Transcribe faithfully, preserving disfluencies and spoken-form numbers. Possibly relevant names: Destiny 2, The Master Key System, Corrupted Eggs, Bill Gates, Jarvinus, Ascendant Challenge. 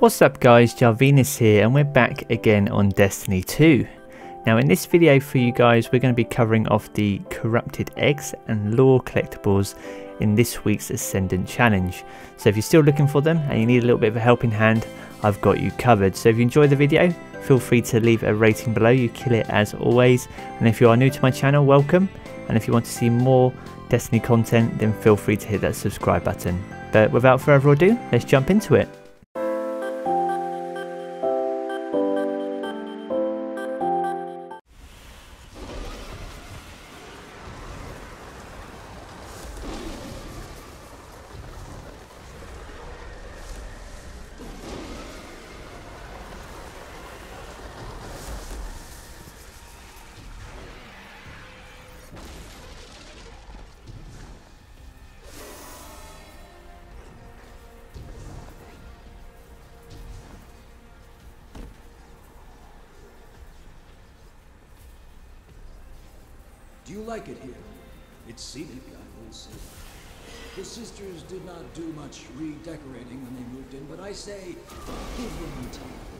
What's up guys, Jarvinus here and we're back again on Destiny two. Now in this video for you guys we're going to be covering off the Corrupted Eggs and Lore collectibles in this week's Ascendant Challenge. So if you're still looking for them and you need a little bit of a helping hand, I've got you covered. So if you enjoyed the video, feel free to leave a rating below, you kill it as always. And if you are new to my channel, welcome. And if you want to see more Destiny content, then feel free to hit that subscribe button. But without further ado, let's jump into it. Do you like it here? It's scenic, I will say. The sisters did not do much redecorating when they moved in, but I say, give them time.